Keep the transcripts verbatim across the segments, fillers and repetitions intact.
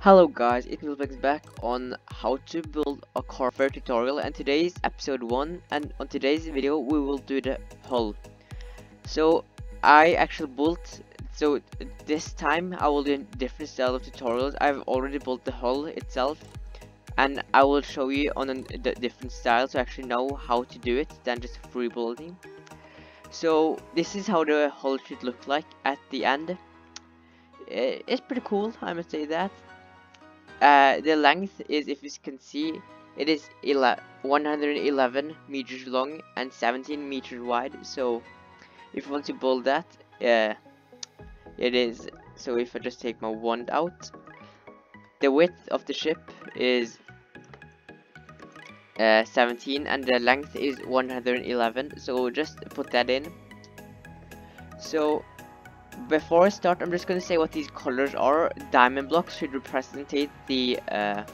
Hello guys, it's Milbex back on how to build a car fair tutorial, and today is episode one, and on today's video we will do the hull. So I actually built, so this time I will do a different style of tutorials. I've already built the hull itself and I will show you on a the different style to actually know how to do it than just free building. So this is how the hull should look like at the end. It's pretty cool, I must say that. Uh, the length is, if you can see, it is one hundred eleven meters long and seventeen meters wide. So if you want to build that, uh, it is, so if I just take my wand out, the width of the ship is uh, seventeen and the length is one hundred eleven, so just put that in. So before I start, I'm just going to say what these colors are. Diamond blocks should represent the uh,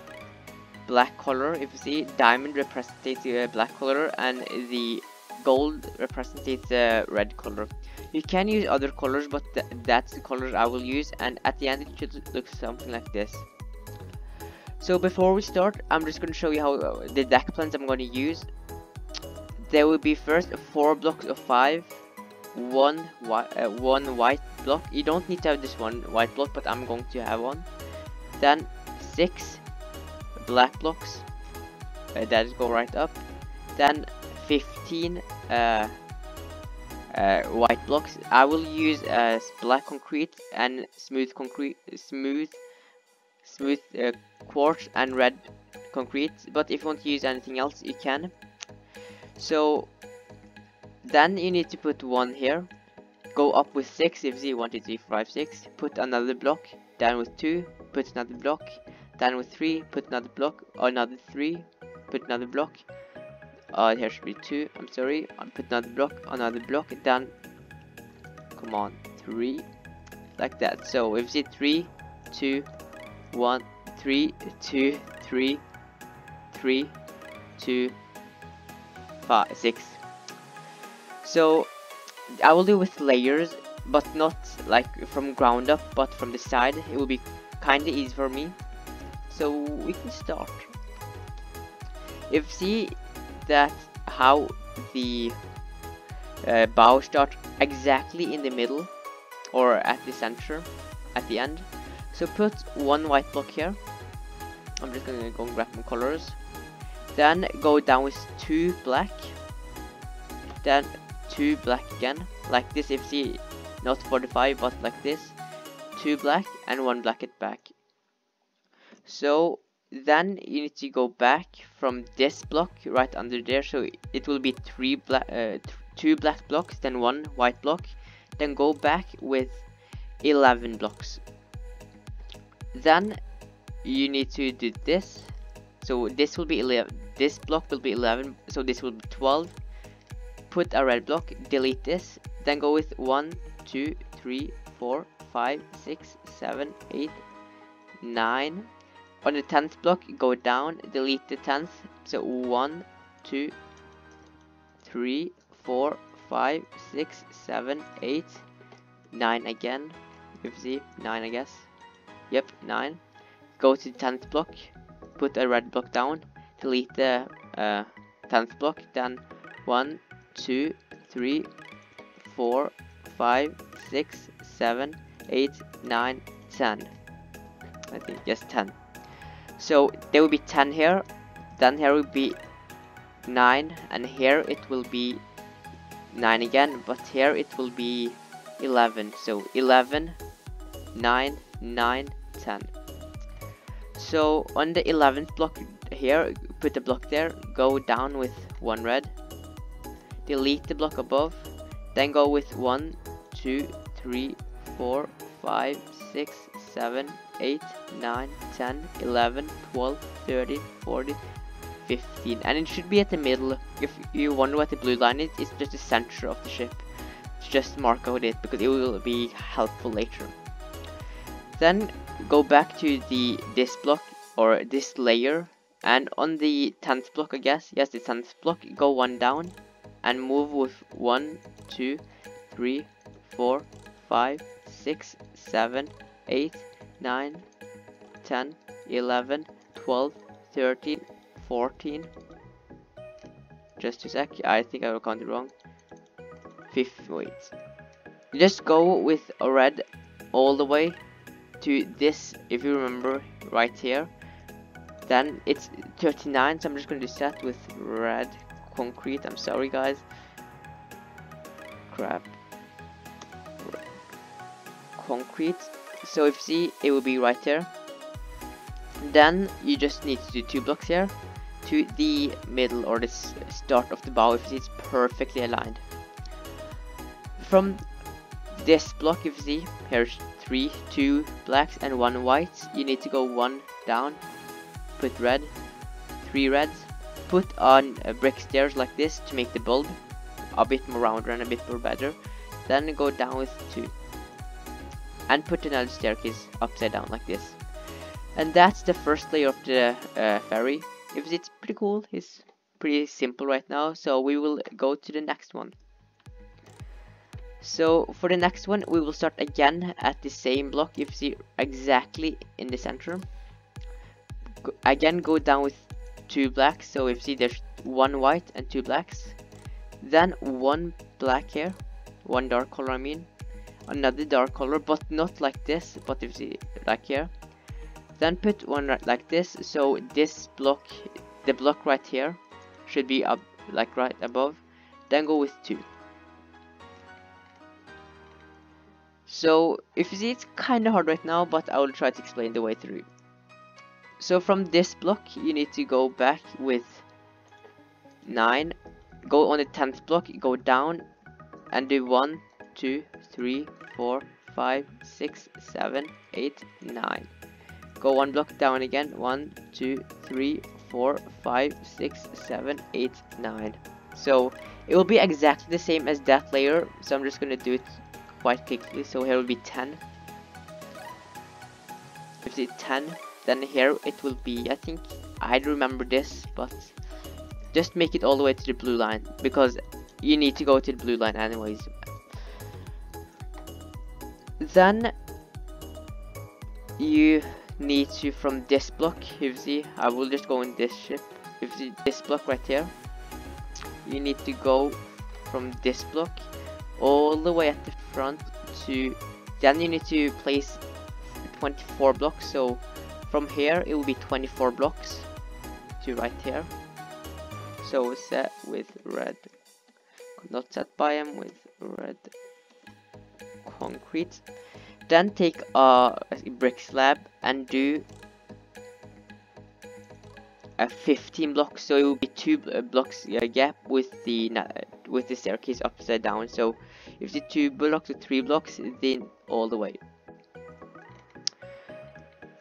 black color. If you see, diamond represents the black color and the gold represents the red color. You can use other colors, but th that's the colors I will use, and at the end it should look something like this. So before we start, I'm just going to show you how uh, the deck plans I'm going to use. There will be first four blocks of five. One white, uh, one white block. You don't need to have this one white block, but I'm going to have one. Then six black blocks. Uh, that is go right up. Then fifteen uh, uh, white blocks. I will use uh, black concrete and smooth concrete, smooth, smooth uh, quartz and red concrete. But if you want to use anything else, you can. So then you need to put one here, go up with six, if you see one, two, three, five, six, put another block, down with two, put another block, down with three, put another block, another three, put another block, uh, here should be two, I'm sorry, put another block, another block, down, come on, three, like that. So if you see three, two, one, three, two, three, three, two, five, six. So I will do with layers, but not like from ground up, but from the side. It will be kinda easy for me. So we can start. If you see that how the uh, bow starts exactly in the middle or at the center at the end. So put one white block here. I'm just gonna go and grab some colors. Then go down with two black. Then two black again, like this. If you see, not forty-five, but like this, two black and one black at back. So then you need to go back from this block right under there, so it will be three black, uh, th two black blocks, then one white block, then go back with eleven blocks. Then you need to do this, so this will be eleven, this block will be eleven, so this will be twelve. Put a red block, delete this, then go with one, two, three, four, five, six, seven, eight, nine. On the tenth block, go down, delete the tenth. So one, two, three, four, five, six, seven, eight, nine again. You see, nine I guess. Yep, nine. Go to the tenth block, put a red block down, delete the uh, tenth block, then one, two, three, four, five, six, seven, eight, nine, ten. I think, yes, ten. So there will be ten here, then here will be nine, and here it will be nine again, but here it will be eleven. So eleven, nine, nine, ten. So on the eleventh block here, put a block there, go down with one red, delete the block above, then go with one, two, three, four, five, six, seven, eight, nine, ten, eleven, twelve, thirteen, fourteen, fifteen, and it should be at the middle. If you wonder what the blue line is, it's just the center of the ship. Just mark out it because it will be helpful later. Then go back to the this block or this layer, and on the tenth block I guess, yes, the tenth block, go one down and move with one, two, three, four, five, six, seven, eight, nine, ten, eleven, twelve, thirteen, fourteen. Just a sec, I think I will count it wrong. Fifth, wait. You just go with a red all the way to this, if you remember, right here. Then it's thirty-nine, so I'm just going to do set with red concrete. I'm sorry, guys. Crap. Concrete. So if you see, it will be right there. Then you just need to do two blocks here to the middle or the start of the bow. If you see, it's perfectly aligned. From this block, if you see, here's three, two blacks and one white. You need to go one down. Put red, three reds, put on uh, brick stairs like this to make the bulb a bit more rounder and a bit more better. Then go down with two and put another staircase upside down like this. And that's the first layer of the uh, ferry. If it's pretty cool, it's pretty simple right now, so we will go to the next one. So for the next one, we will start again at the same block, if you see, exactly in the center. Again, go down with two blacks, so if you see, there's one white and two blacks, then one black here, one dark color, I mean another dark color, but not like this, but if you see, like here. Then put one right like this, so this block, the block right here should be up like right above. Then go with two. So if you see, it's kind of hard right now, but I will try to explain the way through. So from this block, you need to go back with nine, go on the tenth block, go down and do one, two, three, four, five, six, seven, eight, nine. Go one block down again, one, two, three, four, five, six, seven, eight, nine. So it will be exactly the same as that layer, so I'm just going to do it quite quickly. So here will be ten. If you see ten. Then here it will be, I think, I remember this, but just make it all the way to the blue line, because you need to go to the blue line anyways. Then you need to, from this block, if you see, I will just go in this ship, if you see this block right here, you need to go from this block all the way at the front to, then you need to place twenty-four blocks, so from here it will be twenty-four blocks to right here. So set with red, not set by them, with red concrete. Then take a brick slab and do a fifteen block, so it will be two blocks gap with the with the staircase upside down. So if the two blocks or three blocks, then all the way.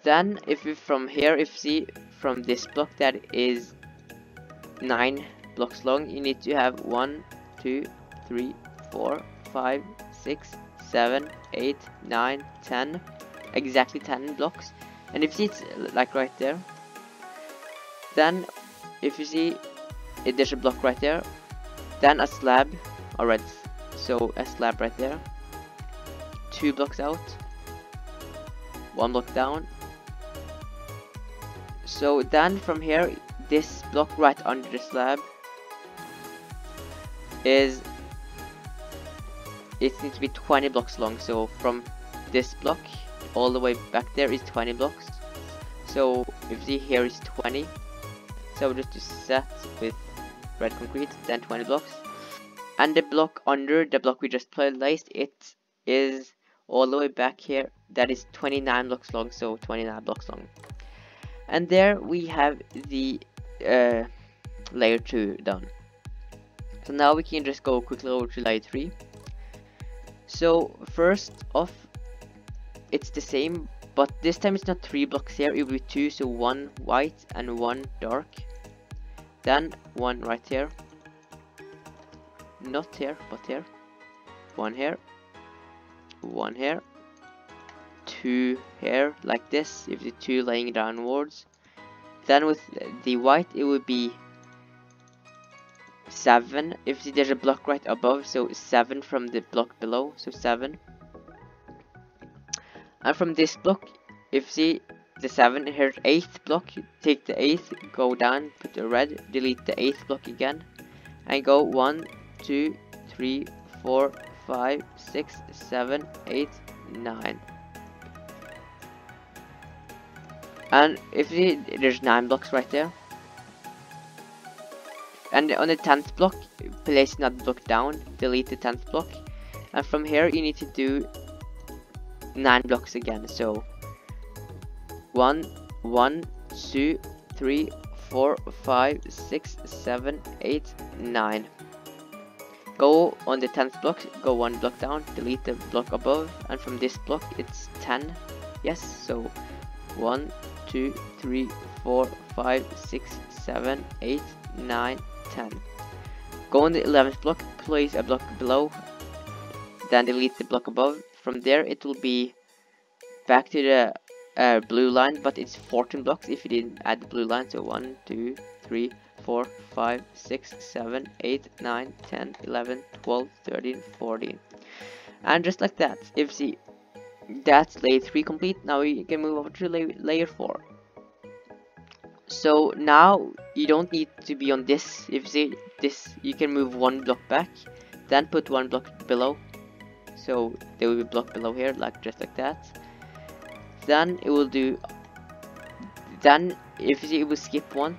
Then if you from here, if you see from this block that is nine blocks long, you need to have one, two, three, four, five, six, seven, eight, nine, ten, exactly ten blocks. And if you see, it's like right there. Then if you see, it, there's a block right there, then a slab, all right, so a slab right there, two blocks out, one block down. So then from here, this block right under the slab is, it needs to be twenty blocks long, so from this block all the way back there is twenty blocks. So if you see, here is twenty, so just to set with red concrete, then twenty blocks. And the block under the block we just placed, it is all the way back here, that is twenty-nine blocks long, so twenty-nine blocks long. And there we have the uh, layer two done. So now we can just go quickly over to layer three. So first off, it's the same, but this time it's not three blocks here, it will be two, so one white and one dark, then one right here, not here but here, one here, one here, two here like this, if the two laying downwards. Then with the white it would be seven, if there's a block right above, so seven from the block below, so seven. And from this block, if you see, the seven, here's eighth block, take the eighth, go down, put the red, delete the eighth block again, and go one, two, three, four, five, six, seven, eight, nine. And if you, there's nine blocks right there. And on the tenth block, place another block down, delete the tenth block. And from here you need to do nine blocks again. So one, one, two, three, four, five, six, seven, eight, nine. Go on the tenth block, go one block down, delete the block above, and from this block it's ten. Yes, so one, two, three, four, five, six, seven, eight, nine, ten. Go on the eleventh block, place a block below, then delete the block above. From there it will be back to the uh, blue line, but it's fourteen blocks if you didn't add the blue line. So one, two, three, four, five, six, seven, eight, nine, ten, eleven, twelve, thirteen, fourteen. And just like that, if see, that's layer three complete. Now you can move over to layer four. So now you don't need to be on this. If you see this, you can move one block back, then put one block below. So there will be a block below here, like just like that. Then it will do. Then if you see, it will skip one,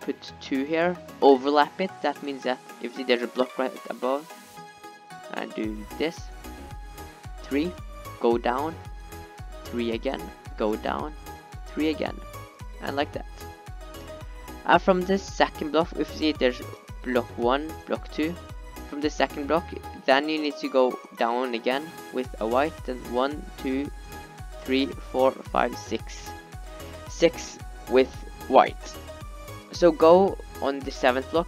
put two here, overlap it. That means that if you see, there's a block right above, and do this. Three, go down, three again, go down, three again, and like that. And from the second block, if you see there's block one, block two. From the second block, then you need to go down again with a white, then one, two, three, four, five, six. six with white. So go on the seventh block,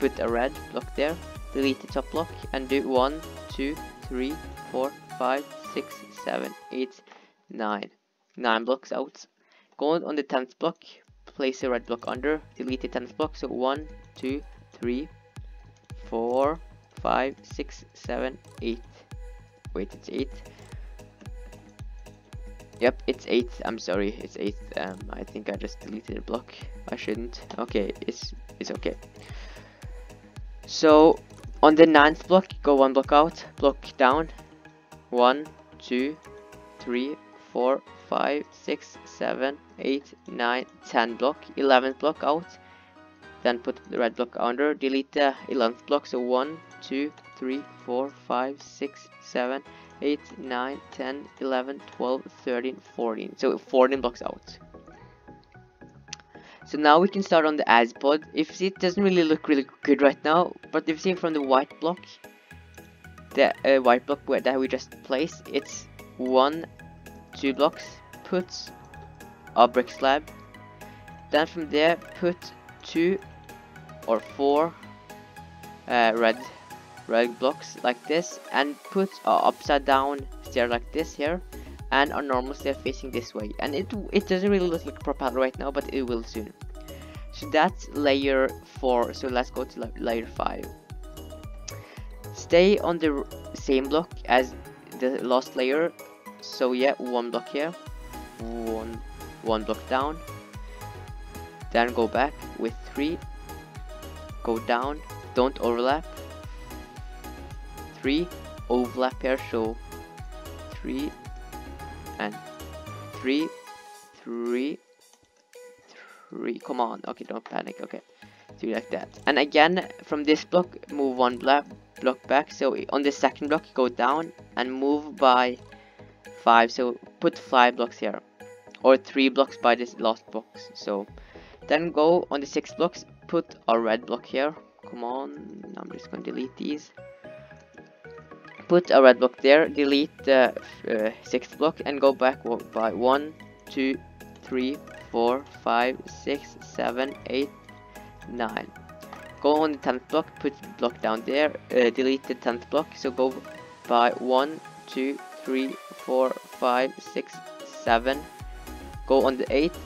put a red block there, delete the top block, and do one, two, three, four, five, six, seven, eight, nine. nine blocks out. Go on the tenth block, place a red block under, delete the tenth block. So one, two, three, four, five, six, seven, eight. Wait, it's eight. Yep, it's eight. I'm sorry, it's eight. Um, I think I just deleted a block. I shouldn't. Okay, it's it's okay. So on the ninth block, go one block out, block down. one, two, three, four, five, six, seven, eight, nine, ten block, eleventh block out, then put the red block under, delete the eleventh block. So one, two, three, four, five, six, seven, eight, nine, ten, eleven, twelve, thirteen, fourteen. So fourteen blocks out. So now we can start on the iPod. If you see, it doesn't really look really good right now, but if you see from the white block, the uh, white block where that we just placed, it's one, two blocks, put a brick slab, then from there put two or four uh, red red blocks like this, and put a upside down stair like this here, and a normal stair facing this way. And it it doesn't really look like propeller right now, but it will soon. So that's layer four. So let's go to layer five. Stay on the same block as the last layer. So yeah, one block here, one one block down, then go back with three, go down, don't overlap, three, overlap here, so three and three, three, three, come on, okay, don't panic, okay, do like that. And again from this block, move one block block back. So on the second block, go down and move by five, so put five blocks here, or three blocks by this last box. So then go on the six blocks, put a red block here, come on, I'm just going to delete these, put a red block there, delete the uh, sixth block, and go back by one, two, three, four, five, six, seven, eight, nine. Go on the tenth block, put block down there, uh, delete the tenth block. So go by one, two, three, four, five, six, seven. Go on the eighth,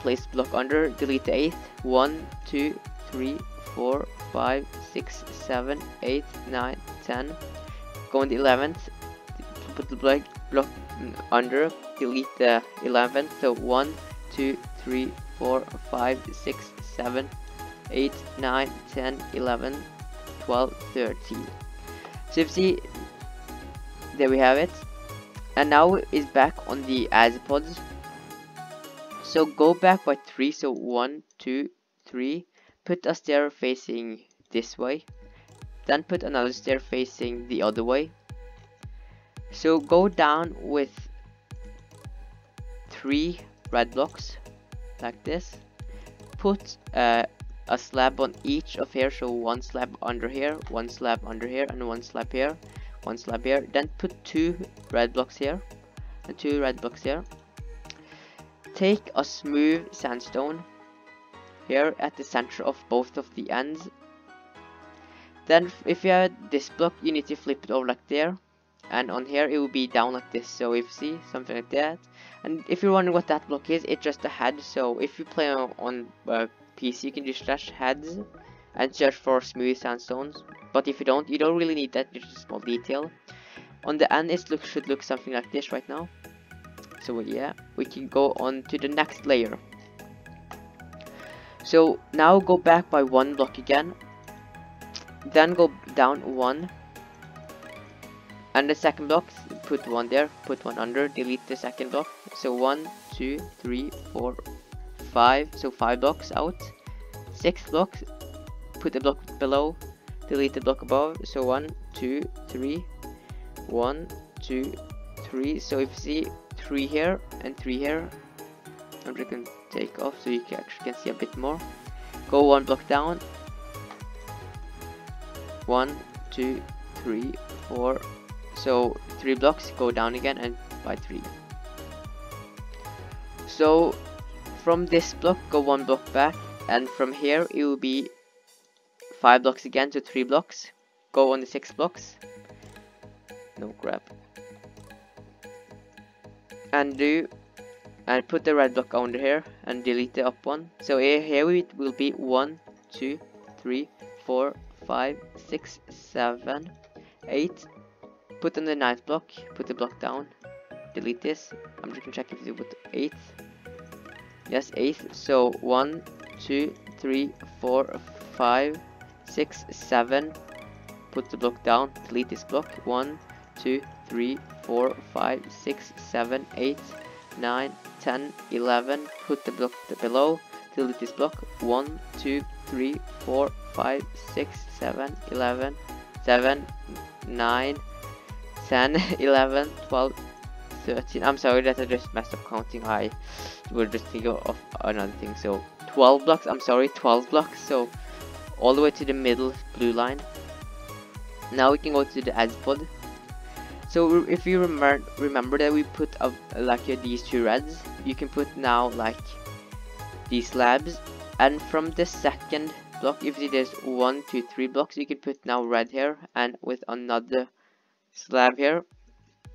place block under, delete the eighth. one, two, three, four, five, six, seven, eight, nine, ten. Go on the eleventh, put the block, block under, delete the eleven. So one, two, three, four, five, six, seven, eight, nine, ten, eleven, twelve, thirteen. So you see, there we have it. And now it's back on the azipods. So go back by three. So one, two, three. Put a stair facing this way. Then put another stair facing the other way. So go down with three red blocks like this. Put uh, a slab on each of here. So one slab under here, one slab under here, and one slab here, one slab here. Then put two red blocks here and two red blocks here. Take a smooth sandstone here at the center of both of the ends. Then if you have this block, you need to flip it over like there, and on here it will be down like this. So if you see something like that, and if you're wondering what that block is, it's just a head. So if you play on, on uh, P C, you can just slash heads and search for smooth sandstones. But if you don't, you don't really need that, just a small detail. On the end, it look, should look something like this right now. So yeah, we can go on to the next layer. So now go back by one block again. Then go down one. And the second block, put one there, put one under, delete the second block. So one, two, three, four, five. So five blocks out. Six blocks, put the block below, delete the block above. So one, two, three, one, two, three. So if you see three here and three here, I'm just gonna take off so you can actually can see a bit more. Go one block down. One, two, three, four. So three blocks, go down again and by three. So from this block, go one block back, and from here it will be five blocks again, so three blocks. Go on the six blocks. No grab. And do and put the red block under here and delete the up one. So here it will be one, two, three, four, five, six, seven, eight. Put on the ninth block, put the block down, delete this. I'm just gonna check if you put eighth. Yes, eighth. So one, two, three, four, five, six, seven. Put the block down, delete this block. One, two, three, four, five, six, seven, eight, nine, ten, eleven. Put the block below, delete this block. One, two, three, four, five, six, seven, eleven, seven, nine. ten, eleven, twelve, thirteen. I'm sorry that I just messed up counting. I will just think of another thing. So twelve blocks. I'm sorry, twelve blocks. So all the way to the middle blue line. Now we can go to the azipod. So if you remember, remember that we put up like these two reds. You can put now like these slabs. And from the second block, if you see there's one, two, three blocks, you can put now red here and with another slab here,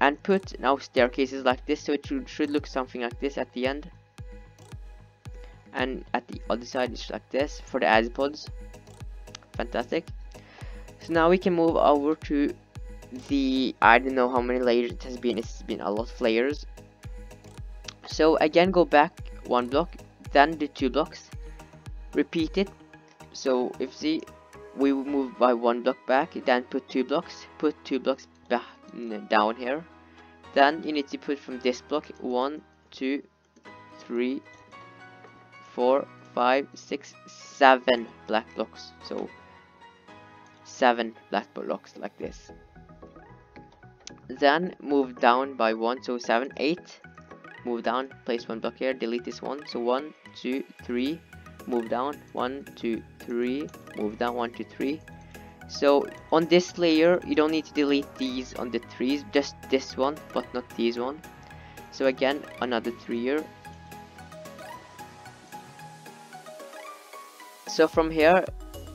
and put now staircases like this. So it should, should look something like this at the end, and at the other side it's like this for the azipods. Fantastic. So now we can move over to the, I don't know how many layers it has been, it's been a lot of layers. So again, go back one block, then the two blocks, repeat it. So if see, we will move by one block back, then put two blocks, put two blocks back down here. Then you need to put from this block one, two, three, four, five, six, seven black blocks. So seven black blocks like this. Then move down by one, so seven, eight. Move down, place one block here, delete this one. So one, two, three. Move down, one, two, three. Move down, one, two, three. So on this layer, you don't need to delete these on the trees, just this one, but not these one. So again, another three here. So from here,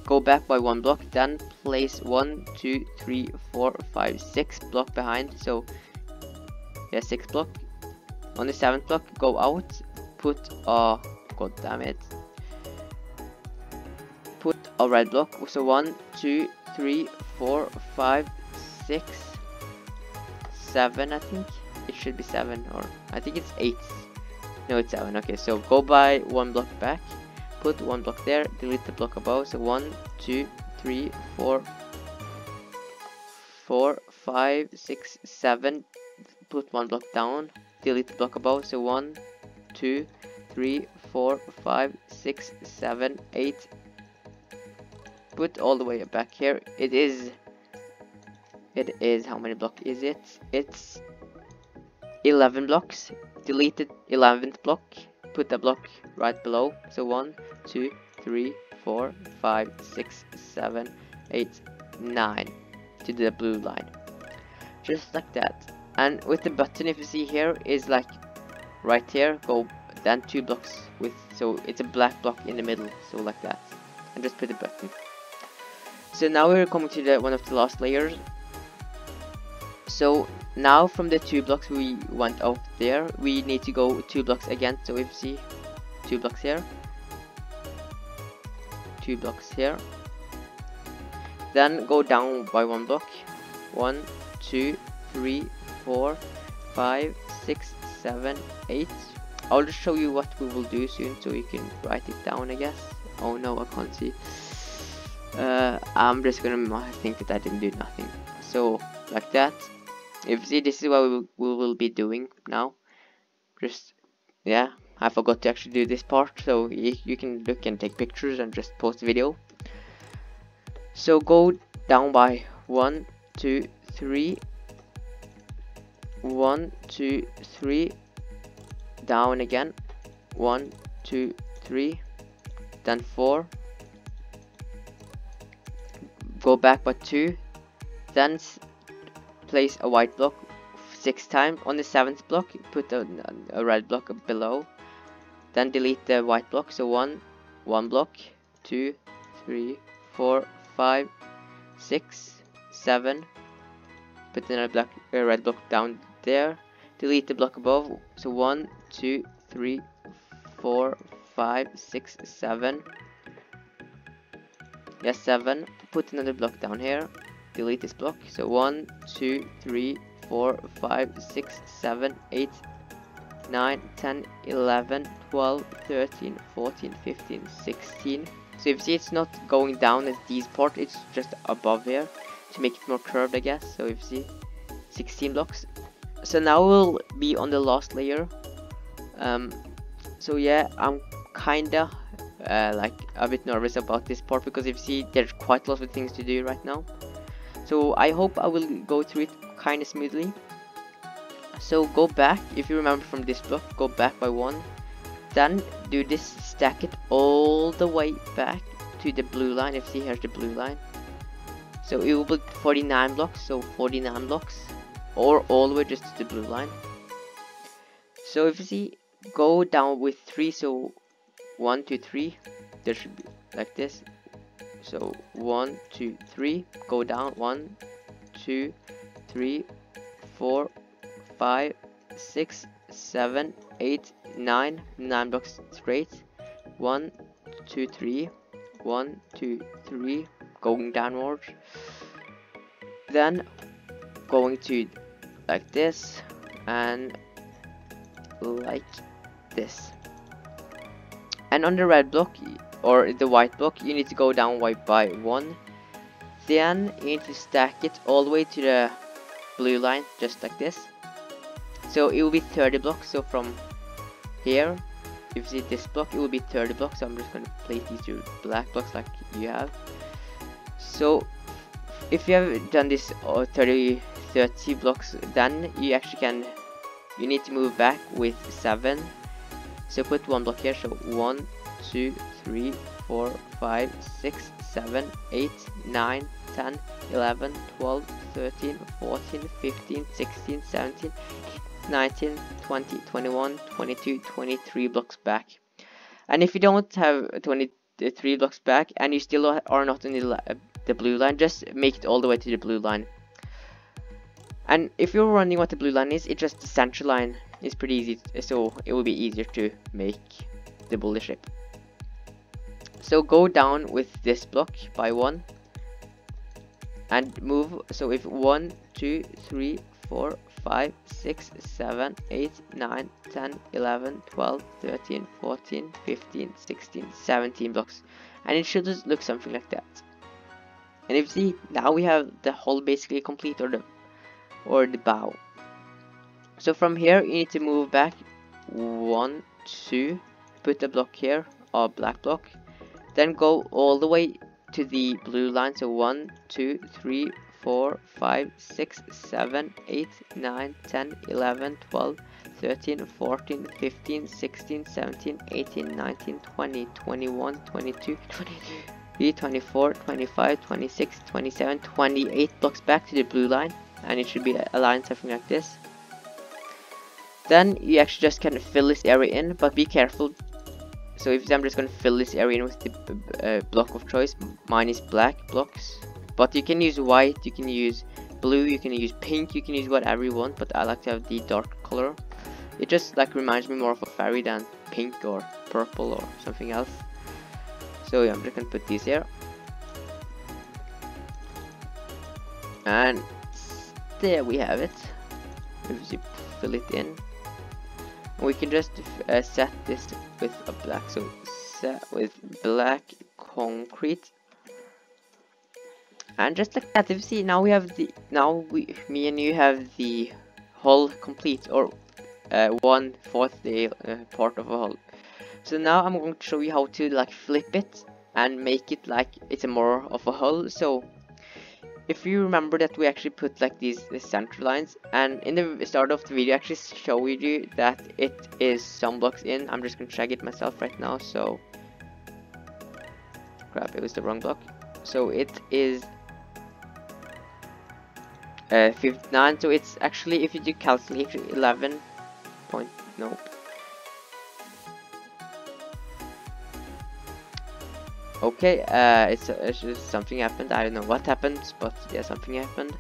go back by one block, then place one, two, three, four, five, six block behind. So yeah, six block. On the seventh block, go out, put a, god damn it, put a red block. So one, two, three, four, five, six, seven, I think. it should be seven, or I think it's eight. No, it's seven. Okay, so go by one block back, put one block there, delete the block above. So one, two, three, four, four, five, six, seven. Put one block down, delete the block above. So one, two, three, four, five, six, seven, eight. Put all the way back here. It is. It is, how many block is it? It's eleven blocks. Deleted eleventh block. Put the block right below. So one, two, three, four, five, six, seven, eight, nine. To the blue line. Just like that. And with the button, if you see here, is like right here. Go then two blocks with. So it's a black block in the middle. So like that. And just put the button. So now we're coming to the one of the last layers. So now from the two blocks we went out there, we need to go two blocks again. So if you see, two blocks here, two blocks here, then go down by one block. One, two, three, four, five, six, seven, eight. I'll just show you what we will do soon, so you can write it down, I guess. Oh no, I can't see. Uh, I'm just gonna think that I didn't do nothing. So like that. If you see, this is what we will, we will be doing now. Just, yeah, I forgot to actually do this part, so you, you can look and take pictures and just post the video. So go down by one, two, three, one, two, three, down again, one, two, three, then four, go back by two, then place a white block six times. On the seventh block, put a, a red block below, then delete the white block. So one, one block, two, three, four, five, six, seven. Put another block, a red block down there. Delete the block above. So one, two, three, four, five, six, seven. Yes, seven. Put another block down here. Delete this block. So one, two, three, four, five, six, seven, eight, nine, ten, eleven, twelve, thirteen, fourteen, fifteen, sixteen. So if you see, it's not going down as these parts, it's just above here to make it more curved, I guess. So if you see, sixteen blocks. So now we'll be on the last layer. Um, so yeah, I'm kinda uh, like a bit nervous about this part, because if you see, there's quite a lot of things to do right now. So I hope I will go through it kind of smoothly. So go back, if you remember from this block, go back by one. Then do this, stack it all the way back to the blue line. If you see, here's the blue line. So it will be forty-nine blocks, so forty-nine blocks. Or all the way just to the blue line. So if you see, go down with three, so one, two, three. There should be like this. So one, two, three, go down, one, two, three, four, five, six, seven, eight, nine, nine blocks straight, one, two, three, one, two, three, going downwards, then going to like this and like this. And on the red block or the white block, you need to go down white by one, then you need to stack it all the way to the blue line, just like this. So it will be thirty blocks. So from here, if you see this block, it will be thirty blocks. So I'm just going to place these two black blocks like you have. So if you have done this or thirty blocks, then you actually can, you need to move back with seven. So put one block here. So one, two, three, four, five, six, seven, eight, nine, ten, eleven, twelve, thirteen, fourteen, fifteen, sixteen, seventeen, nineteen, twenty, twenty-one, twenty-two, twenty-three blocks back. And if you don't have twenty-three blocks back and you still are not in the, the blue line, just make it all the way to the blue line. And if you're wondering what the blue line is, it's just the central line. It's pretty easy, so it will be easier to make the bullet shape. So go down with this block by one and move. So if one, two, three, four, five, six, seven, eight, nine, ten, eleven, twelve, thirteen, fourteen, fifteen, sixteen, seventeen blocks, and it should look something like that. And if you see, now we have the hull basically complete, or the or the bow. So from here you need to move back one, two, put a block here, or black block, then go all the way to the blue line. So one, two, three, four, five, six, seven, eight, nine, ten, eleven, twelve, thirteen, fourteen, fifteen, sixteen, seventeen, eighteen, nineteen, twenty, twenty-one, twenty-two, twenty-three, twenty-four, twenty-five, twenty-six, twenty-seven, twenty-eight blocks back to the blue line, and it should be aligned something like this. Then you actually just can fill this area in, but be careful. So if I'm just going to fill this area in with the uh, block of choice, mine is black blocks, but you can use white, you can use blue, you can use pink, you can use whatever you want, but I like to have the dark color. It just like reminds me more of a fairy than pink or purple or something else. So yeah, I'm just going to put these here. And there we have it. If you fill it in, we can just uh, set this with a black, so set with black concrete, and just like that. If you see, now we have the now we me and you have the hull complete, or uh, one fourth the uh, part of a hull. So now I'm going to show you how to like flip it and make it like it's a more of a hull. So if you remember that we actually put like these the center lines, and in the start of the video I actually showed you that it is some blocks in. I'm just gonna drag it myself right now. So crap, it was the wrong block. So it is uh, fifty-nine. So it's actually, if you do calculate, eleven point no. Okay, uh, it's, it's just something happened. I don't know what happened, but yeah, something happened.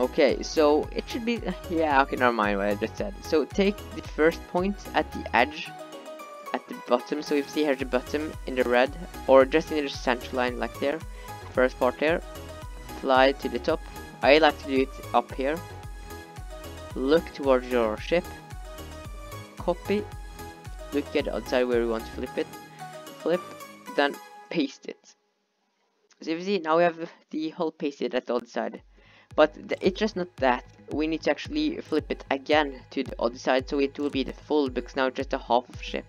Okay, so it should be, yeah, okay, never mind what I just said. So take the first point at the edge, at the bottom. So if you see here the bottom in the red, or just in the central line like there, first part there, fly to the top. I like to do it up here. Look towards your ship, copy, look at the outside where you want to flip it, flip, then paste it. So if you see, now we have the hull pasted at the other side, but the, it's just not that. We need to actually flip it again to the other side, so it will be the full, because now it's just a half of ship.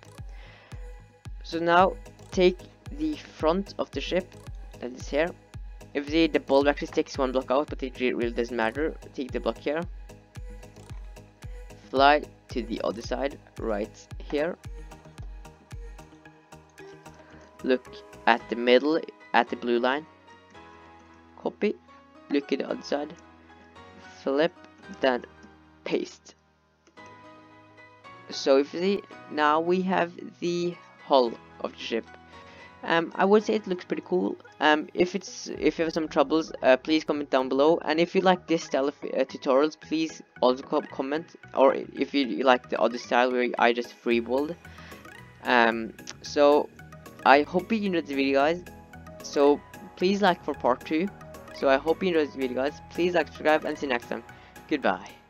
So now take the front of the ship, that is here. If you see, the bulb actually takes one block out, but it really doesn't matter. Take the block here, fly to the other side right here, look at the middle, at the blue line, copy, look at the other side, flip, then paste. So if you see, now we have the hull of the ship. um I would say it looks pretty cool. um if it's if you have some troubles, uh, please comment down below, and if you like this style of uh, tutorials, please also comment, or if you like the other style where I just freeballed. Um so I hope you enjoyed the video, guys. So please like for part two. So I hope you enjoyed the video, guys. Please like, subscribe, and see you next time. Goodbye.